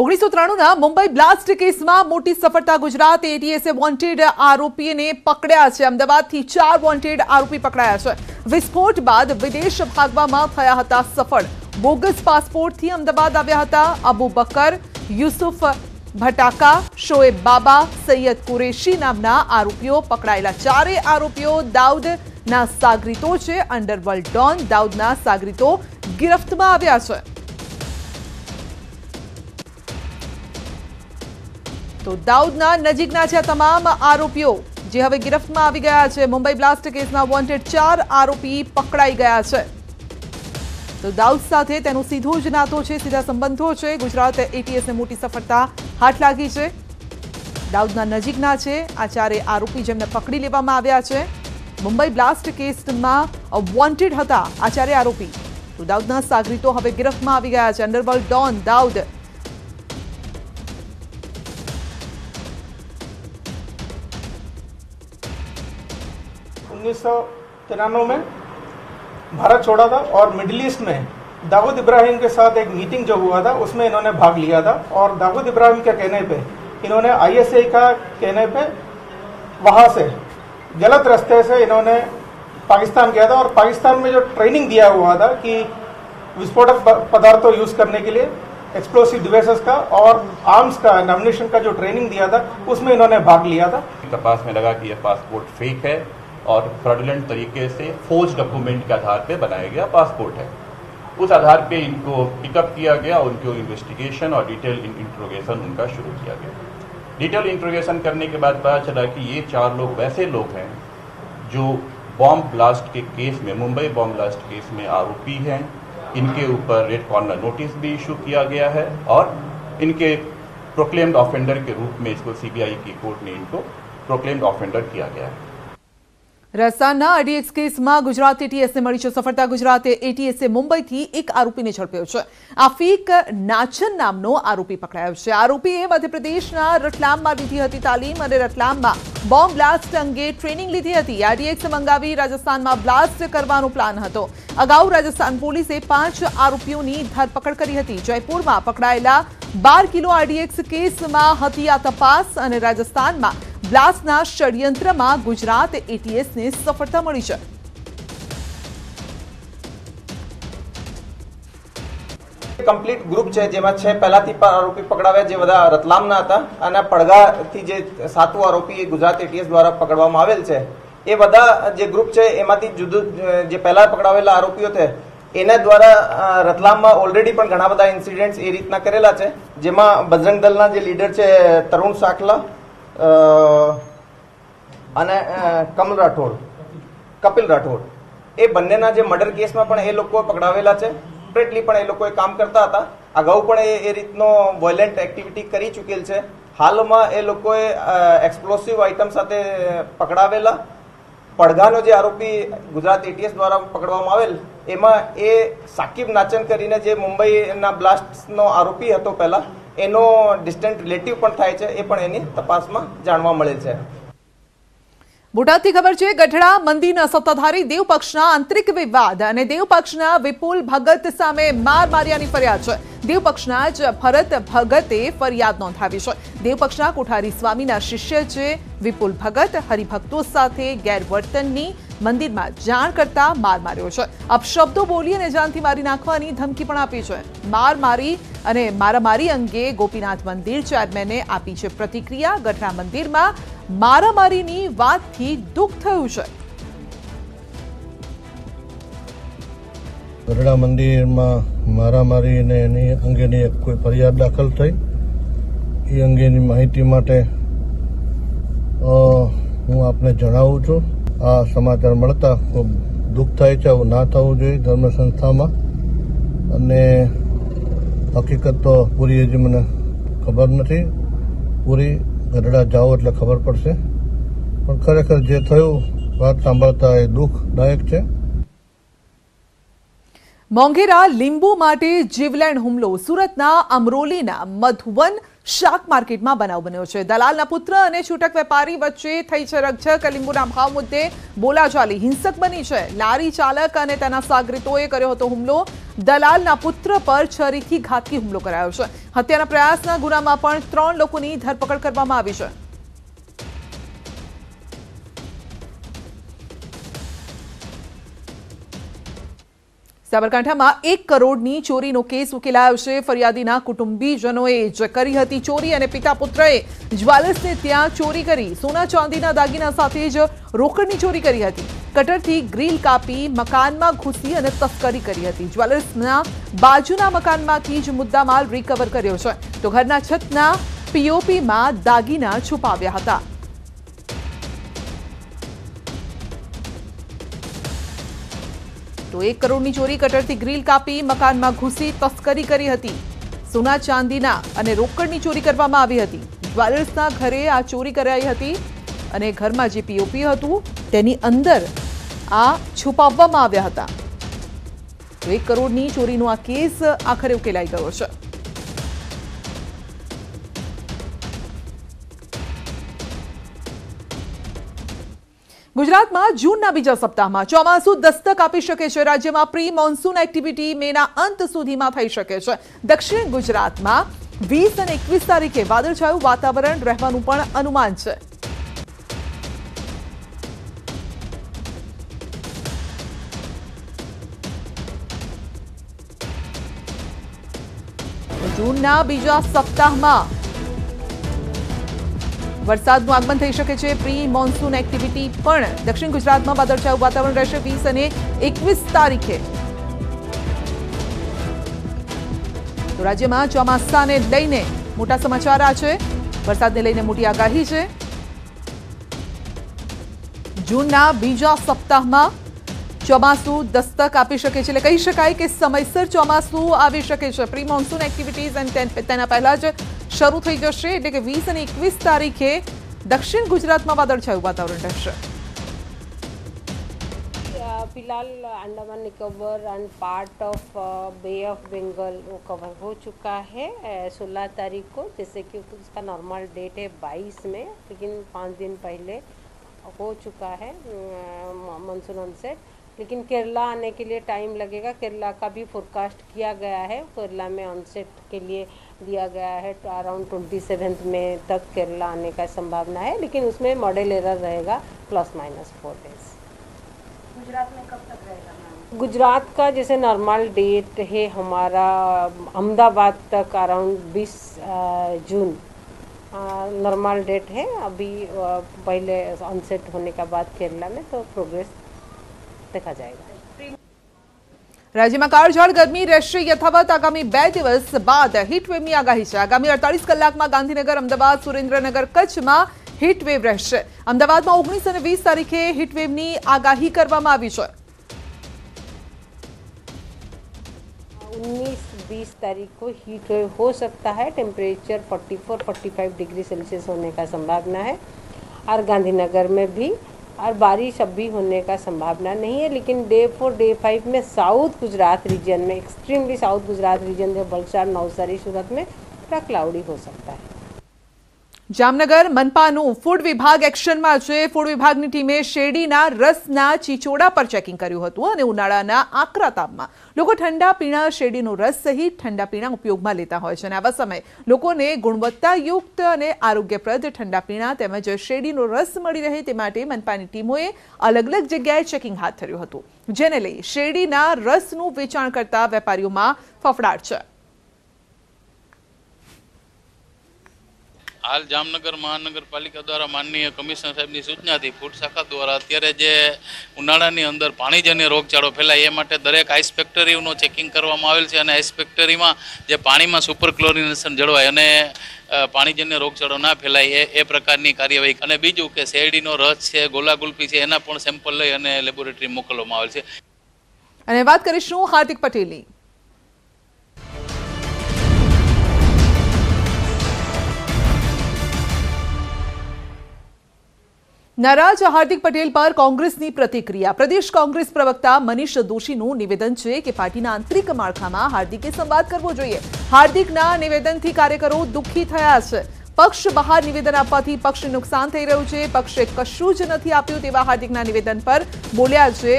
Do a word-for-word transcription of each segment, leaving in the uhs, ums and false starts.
ओगनीसो त्राणु ना Mumbai blast case में मोटी सफलता गुजरात एटीएसए वॉन्टेड आरोपी ने पकड़ा है। अमदावाद थी चार वॉन्टेड आरोपी पकड़ाया है। विस्फोट बाद विदेश भागवा में थया हता सफल। बोगस पासपोर्ट थी अमदावाद आव्या हता अबू बकर, यूसुफ भटाका, शोएब बाबा, सैयद कुरेशी नामना आरोपीओ पकड़ायेला। चारे आरोपीओ दाऊद ना सागरीतो छे। अंडरवर्ल्ड डॉन दाऊद ना सागरीतो गिरफ्त में आव्या छे। तो दाऊदना नजीकना छे तमाम आरोपीओ जे हवे गिरफ्तमां आवी गया छे। मुंबई ब्लास्ट केसना वोंटेड चार आरोपी पकड़ाई गया छे। तो दाऊद साथे तेनो सीधो ज नातो छे, सीधा संबंधो छे। गुजरात एटीएस ने मोटी सफलता हाथ लागी छे। दाऊदना नजीकना छे आ चारे आरोपी जेमने पकड़ी लेवामां आव्या छे। मुंबई ब्लास्ट केसमां वोंटेड हता आ चारे आरोपी। तो दाऊदना सागरीतो हवे गिरफ्तमां आवी गया छे। अंडरवर्ल्ड डॉन दाऊद उन्नीस सौ तिरानवे में भारत छोड़ा था और मिडिल ईस्ट में दाऊद इब्राहिम के साथ एक मीटिंग जो हुआ था उसमें इन्होंने भाग लिया था। और दाऊद इब्राहिम के कहने पे इन्होंने आईएसआई का कहने पे वहाँ से गलत रास्ते से इन्होंने पाकिस्तान गया था। और पाकिस्तान में जो ट्रेनिंग दिया हुआ था कि विस्फोटक पदार्थों यूज़ करने के लिए एक्सप्लोसिव डिवाइसेस का और आर्म्स का एम्युनिशन का जो ट्रेनिंग दिया था उसमें इन्होंने भाग लिया था। तपास में लगा कि यह पासपोर्ट फेक है और फ्रॉडुलेंट तरीके से फोर्ज डॉक्यूमेंट के आधार पर बनाया गया पासपोर्ट है। उस आधार पे इनको पिकअप किया गया और उनकी इन्वेस्टिगेशन और डिटेल इंट्रोगेशन उनका शुरू किया गया। डिटेल इंट्रोगेशन करने के बाद पता चला कि ये चार लोग वैसे लोग हैं जो बॉम्ब ब्लास्ट के केस में, मुंबई बॉम्ब ब्लास्ट केस में आरोपी हैं। इनके ऊपर रेड कॉर्नर नोटिस भी इशू किया गया है और इनके प्रोक्लेम्ड ऑफेंडर के रूप में इसको सीबीआई की कोर्ट ने इनको प्रोक्लेम्ड ऑफेंडर किया गया है। राजस्थान आरडीएक्स केस में गुजरात एटीएस ने मिली है सफलता। गुजरात एटीएस मुंबई थी एक आरोपी ने झड़प्यो है। आफिक नाचन नामनो आरोपी पकड़ायो है। आरोपी मध्यप्रदेश रतलाम में लीधी थी तालीम और रतलाम में बॉम्ब ब्लास्ट अंगे ट्रेनिंग लीधी थी। आरडीएक्स मंगावी राजस्थान में ब्लास्ट करवानो प्लान हतो। अगाऊ राजस्थान पुलिसे पांच आरोपीओं की धरपकड़ करी थी। जयपुर में पकड़ायेला बार किलो आरडीएक्स केस में हती आ तपास। राजस्थान में ब्लास्टना षड्यंत्र में गुजरात एटीएस ने सफलता मिली है। कम्प्लीट ग्रुप है जेमां छह पहलाथी आरोपी पकड़ाव्या जे वधा रतलामना हता अने पड़गाथी जे सातमो आरोपी गुजरात एटीएस द्वारा पकड़वामां आवेल छे। ए वधा जे ग्रुप छे एमांथी जुदो जे पहला पकड़ावेला आरोपीओ छे एना द्वारा रतलाम में ऑलरेडी पण घणा बधा इन्सिडेंट्स ए रीतना करेला छे जेमां बजरंग दलना जे लीडर छे तरुण साखला, कमल राठौड़, कपिल राठौड़ ए बंनेना जे मर्डर केस में पण ए लोको पकड़ावेला छे। सेपरेटली पण ए लोको ए काम करता था। अगाऊ पण ए रीतनो वॉयलेंट एक्टिविटी करी चुकेल छे। हाल में ए लोको एक्सप्लोसिव आइटम साथे पकड़ावेला। पड़गानो जे आरोपी गुजरात एटीएस द्वारा पकड़वामां आवेल एमां ए साकिब नाचन करीने जे मुंबईना ब्लास्टनो आरोपी हतो पहेला एनो डिस्टंट रिलेटिव पण थाय छे। ए पण एनी तपासमां जाणवा मळेल छे। बोटाती खबर छे गढड़ा मंदीना सत्ताधारी देव पक्षना आंतरिक विवाद अने देव पक्षना विपुल भगत सामे मार मार्यानी फरियाद छे। देव पक्षना ज भरत भगते फरियाद नोंधावी छे। देव पक्षना कोठारी स्वामीना शिष्य छे विपुल भगत हरिभक्तो साथे गैरवर्तननी मंदिरमां जाण करता मार मार्यो छे। अपशब्दो बोली अने जानथी मारी नाखवानी धमकी पण आपी छे। मार मारी अने मारामारी अंगे गोपीनाथ मंदिर चेरमेने आपी छे प्रतिक्रिया। गढड़ा मंदिरमां मारामारीनी वातथी दुख थयुं छे। गढड़ा मंदिरमां मारामारीने एनी अंगेनी कोई फरियाद दाखल थई। ए अंगेनी माहिती माटे हूँ आपने जणावुं छुं। आ समाचार मळता खूब दुख थाय छे। आव ना थवुं जोईए धर्म संस्थामां अने हकीकत तो पूरी हजी मने खबर नथी। पूरी गढड़ा जाओ एटले खबर पड़शे। पण खरेखर जे थयुं वात सांभळता ए दुखदायक छे। मोंघेरा लींबू माटे जीवलेण हुमलो। सूरतना अमरोलीना मधुवन शाक मार्केट में बनाव बन्यो छे। दलालना पुत्र अने छूटक वेपारी वच्चे थई छे रकझक। लींबूना भाव मुद्दे बोलाचाली हिंसक बनी छे। लारी चालक अने तेना सागरीतोए कर्यो हतो हुमलो। દલાલના પુત્ર પર છરીથી ઘાતકી હુમલો કરાયો છે। હત્યાના પ્રયાસના ગુનામાં પણ ત્રણ લોકોની ધરપકડ કરવામાં આવી છે। સાબરકાંઠામાં એક કરોડની ચોરીનો કેસ ઉકેલાયો છે। ફરિયાદીના કુટુંબીજનોએ જે કરી હતી ચોરી અને પિતા પુત્રએ જ્વેલર્સને ત્યાં ચોરી કરી સોના ચાંદીના દાગીના સાથે જ રોકડની ચોરી કરી હતી। કટરથી ગ્રીલ કાપી મકાનમાં ઘૂસી અને તસ્કરી કરી હતી। જ્વેલર્સના બાજુના મકાનમાંથી જ મુદ્દામાલ રિકવર કર્યો છે, તો ઘરના છતના પીઓપીમાં દાગીના છુપાવ્યા હતા। तो एक करोड़ की चोरी कटरथी ग्रील कापी मकान में घुसी तस्करी करी हती। सोना चांदीना अने रोकड़नी चोरी करवामां आवी हती। ज्वेलर्सना घरे आ चोरी कराई हती अने घर में जे पीओपी हतुं तेनी अंदर आ छुपाववामां आव्या हता। तो एक करोड़ की चोरी नो आ केस आखरे उकेलाई गयो छे। गुजरात में जून बीजा सप्ताह में चौमासु दस्तक आपी शके छे। राज्य में प्री मॉन्सून एक्टिविटी मेना अंत सुधी में थई शके छे। दक्षिण गुजरात में वीस अने एकवीस तारीखे वादळछायु वातावरण रहेवानुं पण अनुमान छे। जूनना बीजा सप्ताह में वरसादनुं आगमन थई शके छे। प्री मॉन्सून एक्टिविटी पण दक्षिण गुजरात में वादळछायुं वातावरण रहेशे। वीस अने एकवीस तारीखे तो राज्य में चौमासाने लईने मोटा समाचार आ छे। वरसादने लईने मोटी आगाही छे। जूनना बीजा सप्ताह में चौमासु दस्तक आपी शके छे। कही शकाय के समयसर चौमासु आवी शके छे। प्री मॉन्सून एक्टिविटीज एंड तेना पहेला ज शुरू थई जशे, एटले के वीस अने एकवीस तारीखे दक्षिण गुजरात में वादळछायुं वातावरण रहेशे। फिलहाल Andaman Nicobar and part of bay of Bengal वो कवर हो चुका है सोलह तारीख को, जैसे कि उसका नॉर्मल डेट है बाईस में, लेकिन पाँच दिन पहले हो चुका है मानसून ऑनसेट। लेकिन केरला आने के लिए टाइम लगेगा। केरला का भी फोरकास्ट किया गया है। केरला में ऑनसेट के लिए दिया गया है तो अराउंड ट्वेंटी सेवेंथ में तक केरला आने का संभावना है, लेकिन उसमें मॉडल एरर रहेगा plus minus four days. Gujarat में कब तक रहेगा? गुजरात का जैसे नॉर्मल डेट है हमारा अहमदाबाद तक अराउंड बीस जून नॉर्मल डेट है। अभी पहले ऑनसेट होने का बाद केरला में तो प्रोग्रेस देखा जाएगा। राज्य में काळझाळ गर्मी रहेशे यथावत। आगामी बे दिवस बाद हीटवेवनी आगाही छे। आगामी अड़तालीस कलाक में गांधीनगर, अमदावाद, सुरेन्द्रनगर, कच्छ में हीटवेव रहेशे। अमदावाद में ओगनीस अने वीस तारीखे हीटवेवनी आगाही करवामां आवी छे। उन्नीस बीस तारीख को हीटवेव हो सकता है। टेम्परेचर चौवालीस पैंतालीस डिग्री सेल्सियस होने का संभावना है और गांधीनगर में भी, और बारिश अभी होने का संभावना नहीं है। लेकिन डे फोर डे फाइव में साउथ गुजरात रीजन में, एक्सट्रीमली साउथ गुजरात रीजन में बलसार, नवसारी, सूरत में थोड़ा क्लाउडी हो सकता है। जामनगर मनपानु फूड विभाग एक्शन में है। फूड विभाग की टीम शेरडीना रसना चीचोड़ा पर चेकिंग कर्युं हतुं अने उनाळाना आकरा तापमां लोको ठंडा पीणा शेरडीनो रस सहित ठंडा पीणा उपयोगमां लेता होय छे। आवा समय लोकोने गुणवत्तायुक्त अने आरोग्यप्रद ठंडा पीणा तेमज शेरडीनो रस मळी रहे ते माटे मनपानी टीमोए अलग अलग जग्याए चेकिंग हाथ धर्युं हतुं, जेने लई शेरडीना रसनुं वेचाण करता वेपारीओमां फफड़ाट छे। हाल जामनगर महानगरपालिका द्वारा माननीय कमिश्नर साहेबनी सूचना थी फूड शाखा द्वारा अत्यारे जे उनाळानी अंदर पाणीजन्य रोगचाळो फैलाय ए माटे दरेक आइस फेक्टरीओनो चेकिंग करवामां आवेल छे अने आइस फेक्टरीमां जे पाणीमां सुपर क्लोरिनेशन जळवाय अने पाणीजन्य रोगचाळो ना फैलाय ए प्रकारनी कार्यवाही अने बीजुं के शेरडीनो रस छे, गोला गुलफी छे एना पण सेम्पल लई अने लेबोरेटरी मोकलवामां आवेल छे। अने वात करीशुं हार्दिक पटेलनी। नाराज हार्दिक पटेल पर कांग्रेसनी प्रतिक्रिया। प्रदेश कांग्रेस प्रवक्ता मनीष दोशीनुं निवेदन छे के पार्टीना आंतरिक माळखामां हार्दिके संवाद करवो जोईए। हार्दिकना निवेदनथी कार्यकरो दुखी थया छे। पक्ष बहार निवेदन आपवाथी पक्षने नुकसान थई रह्युं छे। पक्षे कशुं ज नथी आप्युं तेवा हार्दिकना निवेदन पर बोल्या छे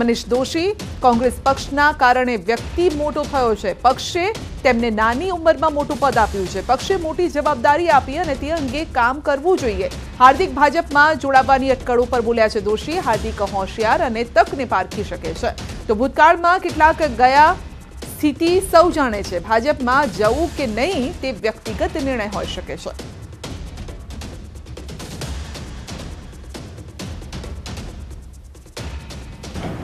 મનીષ દોશી કોંગ્રેસ પક્ષના કારણે વ્યક્તિ મોટો થયો છે. પક્ષે તેમને નાની ઉંમરમાં મોટું પદ આપ્યું છે. પક્ષે મોટી જવાબદારી આપી અને તે અંગે કામ કરવું જોઈએ. હાર્દિક ભાજપમાં જોડાવાની અટકળો પર બોલ્યા છે દોશી. હાર્દિક હોશિયાર અને તકને પારખી શકે છે. તો ભૂતકાળમાં કેટલાક ગયા સ્થિતિ સૌ જાણે છે. ભાજપમાં જવું કે નહીં તે વ્યક્તિગત નિર્ણય હોઈ શકે છે.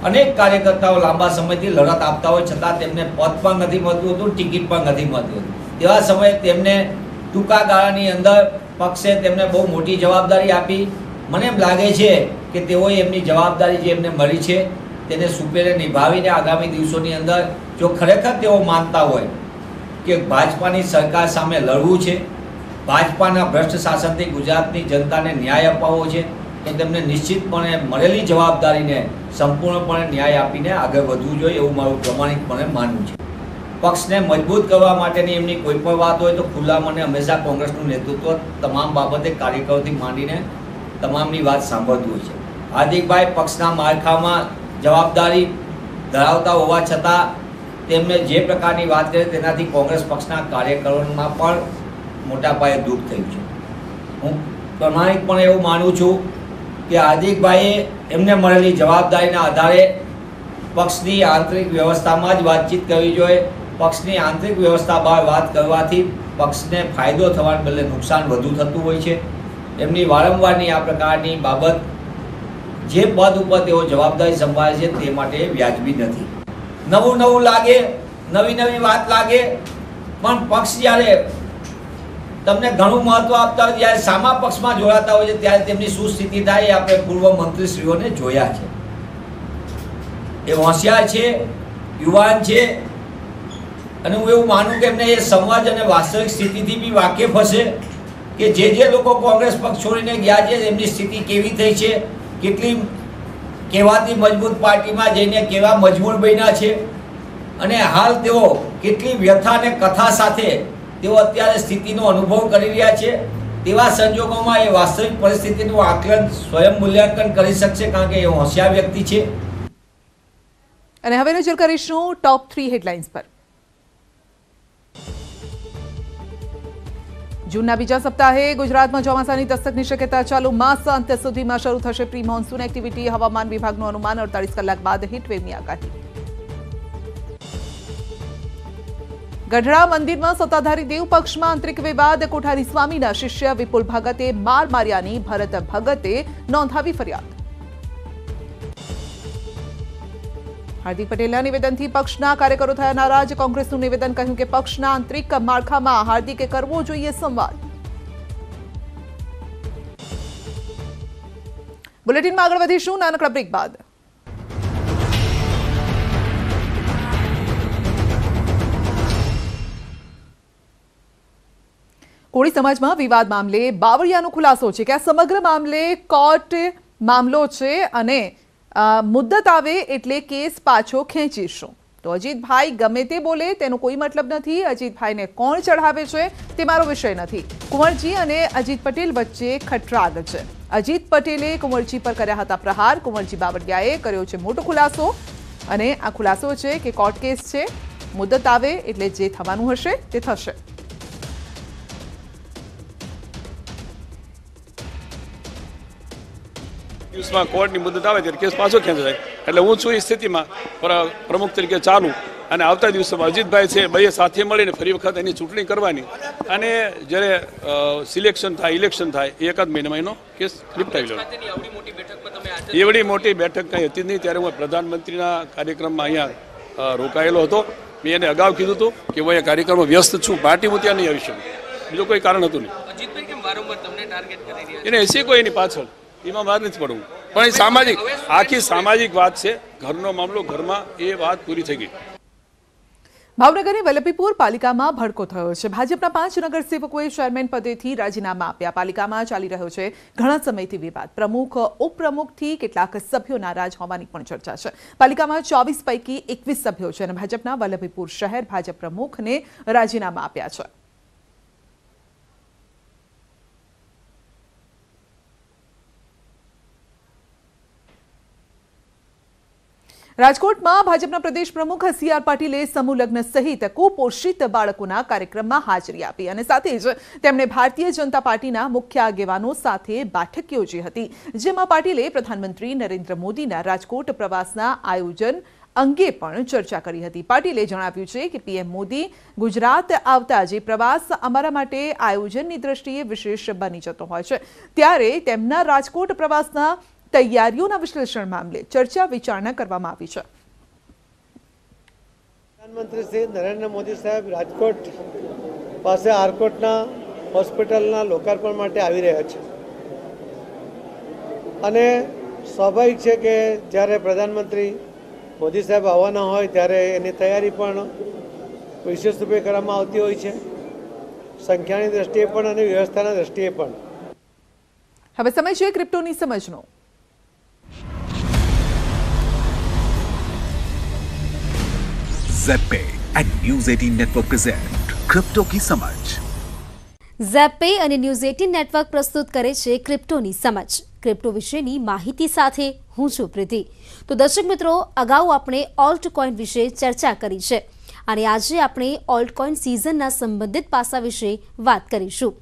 अनेक कार्यकर्ताओं लांबा समय थी लड़त आपता हो छता पद पर नहीं मळतुं हतुं, टिकिट पर नहीं मळतुं तेवा समय तेमने टूका गाळानी अंदर पक्षे तेमने बहुत मोटी जवाबदारी आपी। मने एम लागे छे के तेओए एमनी जवाबदारी जे एमने मळी छे तेने सुपेरे निभावीने आगामी दिवसोनी अंदर जो खरेखर तेओ मानता होय के भाजपानी सरकार सामे लड़वुं छे, भाजपाना भ्रष्ट शासनथी गुजरातनी जनताने न्याय अपाववो छे तो तेमने निश्चितपणे मळेली जवाबदारीने संपूर्णपणे न्याय आपीने आगे वधवुं जोईए एवुं मारुं प्रामाणिकपणे मानवुं छे। पक्षने मजबूत करवा माटेनी एमनी कोई पण वात होय तो खुला मने हमेशा कोंग्रेसनुं नेतृत्व तमाम बाबते कार्यकर्ताओथी मांडीने तमामनी वात सांभळतुं होय छे। हार्दिकभाई पक्षना माळखामां जवाबदारी धरावता होवा छतां तेमणे जे प्रकारनी वात करी तेनाथी कोंग्रेस पक्षना कार्यकर्ताओमां पण मोटा पाये दुःख थयुं छे। हुं प्रामाणिकपणे एवुं मानुं छुं कि हार्दिक भाई एमने मळेली जवाबदारी आधार पक्ष की आंतरिक व्यवस्था में ज बातचीत करवी जोईए। पक्ष की आंतरिक व्यवस्था बहार बात करवाथी पक्ष ने फायदो थवाने बदले नुकसान वधु थतुं होय छे। एमनी वारंवारनी आ प्रकारनी बाबत जे पद पर तेओ जवाबदारी संभाळे छे ते माटे व्याजबी नथी। नवुं नवुं लागे, नवी नवी बात लागे, पण पक्ष ज्यारे तमने घणु महत्व आपता हो त्यारे सामा पक्ष में जोड़ाता हो त्यारे तेमनी शुं स्थिति थाय आपणे पूर्व मंत्रीश्रीओने जोया छे। ए होशियार छे, युवान छे अने हुं एवुं मानुं के एमने ए संवाद अने वास्तविक स्थितिथी बी वाकेफ हशे के जे जे लोको कोंग्रेस पक्ष छोडीने गया छे एमनी स्थिति केवी थई छे, केटली केवाती मजबूत पार्टी में जईने केवा मजबूर बन्या छे अने हाल तेओ केटली व्यथा अने कथा साथे तेओ अत्यारे स्थितिनो अनुभव करी रह्या छे। तेवा संजोगोमां ए वास्तविक परिस्थितिनुं आकलन स्वयं मूल्यांकन करी शकशे कारण के ए होशियार व्यक्ति छे। अने हवे नजर करीशुं टॉप थ्री हेडलाइन्स पर। जूनना बीजा सप्ताहे गुजरातमां ચોમાસાની દસ્તકની શક્યતા ચાલુ. માસ અંત સુધીમાં શરૂ થશે પ્રી મોન્સૂન એક્ટિવિટી. હવામાન વિભાગનું અનુમાન અડતાલીસ કલાક બાદ હીટવેવની આગાહી. ગઢડા મંદિરમાં સત્તાધારી દેવ પક્ષમાં આંતરિક વિવાદ. કોઠારી સ્વામીના શિષ્ય વિપુલ ભગતે માર માર્યાની ભરત ભગતે નોંધાવી ફરિયાદ. હાર્દિક પટેલના નિવેદનથી પક્ષના કાર્યકરો થયા નારાજ. કોંગ્રેસનું નિવેદન કહ્યું કે પક્ષના આંતરિક માળખામાં હાર્દિકે કરવો જોઈએ સંવાદ. બુલેટિનમાં આગળ વધીશું નાનકડા બ્રેક બાદ. कोळी समाज में विवाद मामले बावरियानो खुलासो छे के आ समग्र मामले कोर्ट मामलो छे अने मुद्दत आवे एटले केस पाछो खेंचीशुं. तो अजीत भाई गमे ते बोले तेनो कोई मतलब नथी. अजीत भाई ने कोण चढ़ावे छे ते मारो विषय नथी. कुंवरजी अने अजीत पटेल वच्चे खटराग छे. अजीत पटेले कुंवरजी पर कर्या हता प्रहार. कुंवरजी बावरियाए कर्यो छे मोटो खुलासो अने आ खुलासो छे के कोर्ट केस छे. मुद्दत आवे एटले जे थवानुं हशे ते थशे. દિવસમાં કોર્ટની મુદત આવે ત્યારે કેસ પાછો ખેંચી જાય એટલે હું છું એ સ્થિતિમાં પ્રમુખ તરીકે ચાલું અને આવતા દિવસોમાં અજીતભાઈ છે બે સાથે મળીને ફરી વખત એની ચૂંટણી કરવાની અને જ્યારે સિલેક્શન થાય ઇલેક્શન થાય એ એકાદ મહિનામાં એનો કેસ નિપટાવી લો. એવડી મોટી બેઠક કંઈ હતી નહીં ત્યારે હું પ્રધાનમંત્રીના કાર્યક્રમમાં અહીંયા રોકાયેલો હતો. મેં એને અગાઉ કીધું હતું કે હું અહીંયા કાર્યક્રમમાં વ્યસ્ત છું, પાર્ટી હું ત્યાં નહીં આવી શકું. બીજું કોઈ કારણ હતું નહીં. એને એસી કોઈ એની પાછળ એમાં બહાર નથી પડવું પણ સામાજિક આખી સામાજિક વાત છે. ઘરનો મામલો ઘરમાં એ વાત પૂરી થઈ ગઈ. ભાવનગરની વલ્લભીપુર પાલિકામાં ભડકો થયો છે. ભાજપના પાંચ નગરસેવકોએ ચેરમેન પદેથી રાજીનામા આપ્યા. પાલિકામાં ચાલી રહ્યો છે ઘણા સમયથી વિવાદ. પ્રમુખ ઉપપ્રમુખથી કેટલાક સભ્યો નારાજ હોવાની પણ ચર્ચા છે. પાલિકામાં ચોવીસ પૈકી એકવીસ સભ્યો છે અને ભાજપના વલ્લભીપુર શહેર ભાજપ પ્રમુખને રાજીનામા આપ્યા છે. રાજકોટમાં ભાજપના પ્રદેશ પ્રમુખ સી આર પાટીલે સમૂહ લગ્ન સહિત કુપોષિત બાળકોના કાર્યક્રમમાં હાજરી આપી અને સાથે જ તેમણે ભારતીય જનતા પાર્ટીના મુખ્ય આગેવાનો સાથે બેઠક યોજી હતી જેમાં પાટીલે પ્રધાનમંત્રી નરેન્દ્ર મોદીના રાજકોટ પ્રવાસના આયોજન અંગે પણ ચર્ચા કરી હતી। પાટીલે જણાવ્યું છે કે પીએમ મોદી ગુજરાત આવતા જે પ્રવાસ અમારા માટે આયોજનની દ્રષ્ટિએ વિશેષ બની જતો હોય છે ત્યારે તેમના રાજકોટ પ્રવાસના તૈયારીઓના વિશ્લેષણ મામલે ચર્ચા વિચારણા કરવામાં આવી છે। પ્રધાનમંત્રી શ્રી નરેન્દ્ર મોદી સાહેબ રાજકોટ પાસે આરકોટના હોસ્પિટલના લોકાર્પણ માટે આવી રહ્યા છે અને સ્વાભાવિક છે કે જ્યારે પ્રધાનમંત્રી મોદી સાહેબ આવવાના હોય ત્યારે એની તૈયારી પણ વિશેષ રૂપે કરવામાં આવતી હોય છે, સંખ્યાની દ્રષ્ટિએ પણ અને વ્યવસ્થાના દ્રષ્ટિએ પણ। હવે સમય છે ક્રિપ્ટોની સમજનો। Zepay and न्यूज़ अठारह नेटवर्क प्रेजेंट क्रिप्टो की समझ। Zepay અને न्यूज़ अठारह નેટવર્ક પ્રસ્તુત કરે છે ક્રિપ્ટોની સમજ। ક્રિપ્ટો વિશેની માહિતી સાથે હું છું પ્રીતિ। તો દર્શક મિત્રો, અગાઉ આપણે ઓલ્ટ કોઇન વિશે ચર્ચા કરી છે અને આજે આપણે ઓલ્ટ કોઇન સિઝનના સંબંધિત પાસા વિશે વાત કરીશું।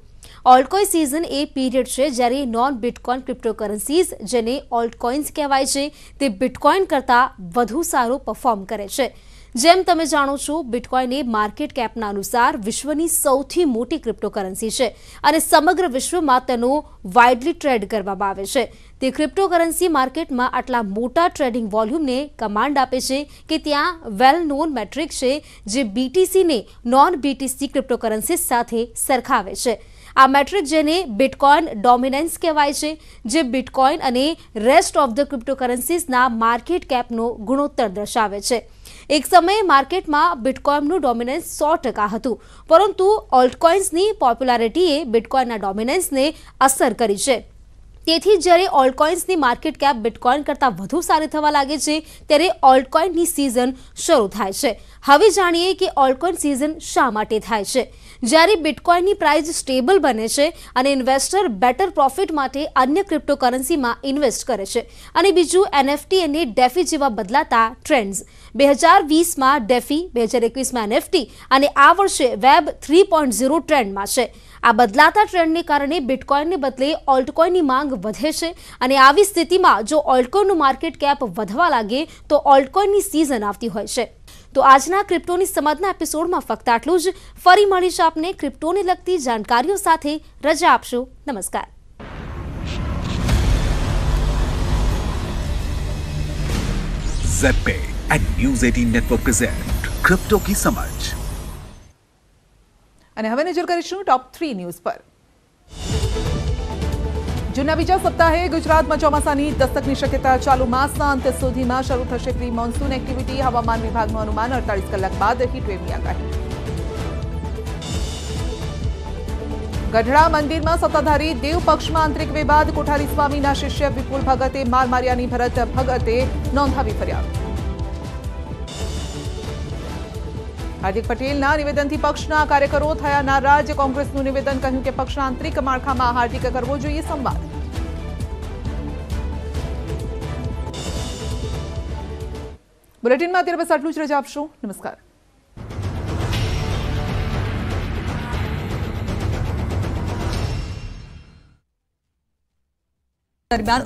ઓલ્ટ કોઇન સિઝન એ પીરિયડ છે જ્યારે નોન બિટકોઇન ક્રિપ્ટોકરન્સીઝ જેને ઓલ્ટ કોઇન્સ કહેવાય છે તે બિટકોઇન કરતાં વધુ સારું પરફોર્મ કરે છે। જેમ તમે જાણો છો, બિટકોઇન માર્કેટ કેપના અનુસાર વિશ્વની સૌથી મોટી ક્રિપ્ટોકરન્સી છે અને સમગ્ર વિશ્વમાં તેનો વાઇડલી ટ્રેડ કરવામાં આવે છે। તે ક્રિપ્ટોકરન્સી માર્કેટમાં આટલા મોટા ટ્રેડિંગ વોલ્યુમને કમાન્ડ આપે છે કે ત્યાં વેલ નોન મેટ્રિક છે જે બીટીસીને નોન બીટીસી ક્રિપ્ટોકરન્સી સાથે સરખાવે છે। આ મેટ્રિક જેને બિટકોઇન ડોમિનન્સ કહેવાય છે જે બિટકોઇન અને રેસ્ટ ઓફ ધ ક્રિપ્ટોકરન્સીઝના માર્કેટ કેપનો ગુણોત્તર દર્શાવે છે। એક સમયે માર્કેટમાં બિટકોઇનનું ડોમિનન્સ સો ટકા હતું, પરંતુ ઓલ્ટકોઇન્સની પોપ્યુલારિટીએ બિટકોઇનના ડોમિનન્સને અસર કરી છે। તેથી જ્યારે ઓલ્ટકોઇન્સની માર્કેટ કેપ બિટકોઇન કરતાં વધુ સારી થવા લાગે છે ત્યારે ઓલ્ટકોઇનની સિઝન શરૂ થાય છે। હવે જાણીએ કે ઓલ્ટકોઇન સિઝન શા માટે થાય છે। જ્યારે બિટકોઇનની પ્રાઇસ સ્ટેબલ બને છે અને ઇન્વેસ્ટર બેટર પ્રોફિટ માટે અન્ય ક્રિપ્ટોકરન્સીમાં ઇન્વેસ્ટ કરે છે અને બીજું એનએફટી અને ડેફી જેવા બદલાતા ટ્રેન્ડ્સ। બે હજાર વીસમાં ડેફી, બે હજાર એકવીસમાં એનએફટી અને આ વર્ષે વેબ થ્રી પોઈન્ટ ઝીરો ટ્રેન્ડમાં છે। આ બદલાતા ટ્રેન્ડને કારણે બિટકોઇનને બદલે ઓલ્ટકોઇનની માંગ વધે છે અને આવી સ્થિતિમાં જો ઓલ્ટકોઇનનું માર્કેટ કેપ વધવા લાગે તો ઓલ્ટકોઇનની સિઝન આવતી હોય છે। તો આજના ક્રિપ્ટોની સમજના એપિસોડમાં ફક્ત આટલું જ। ફરી મળીશ આપને ક્રિપ્ટોને લગતી જાણકારીઓ સાથે। રજા આપશો, નમસ્કાર। Zepay and ન્યૂઝ અઢાર નેટવર્ક પ્રેઝન્ટ ક્રિપ્ટો કી સમજ। અને હવે નજર કરીશું ટોપ થ્રી ન્યૂઝ પર। જૂનના બીજા સપ્તાહે ગુજરાતમાં ચોમાસાની દસ્તકની શક્યતા ચાલુ। માસના અંત સુધીમાં શરૂ થશે પ્રી મોન્સૂન એક્ટિવિટી। હવામાન વિભાગનું અનુમાન અડતાલીસ કલાક બાદ હીટવેવની આગાહી। ગઢડા મંદિરમાં સત્તાધારી દેવ પક્ષમાં આંતરિક વિવાદ। કોઠારી સ્વામીના શિષ્ય વિપુલ ભગતે માર માર્યાની ભરત ભગતે નોંધાવી ફરિયાદ। હાર્દિક પટેલના નિવેદનથી પક્ષના કાર્યકરો થયા નારાજ। કોંગ્રેસનું નિવેદન કહ્યું કે પક્ષના આંતરિક માળખામાં હાર્દિક કરવો જોઈએ સંવાદ। બુલેટિનમાં અત્યારે બસ આટલું જ। રજા આપશો, નમસ્કાર। દરમિયાન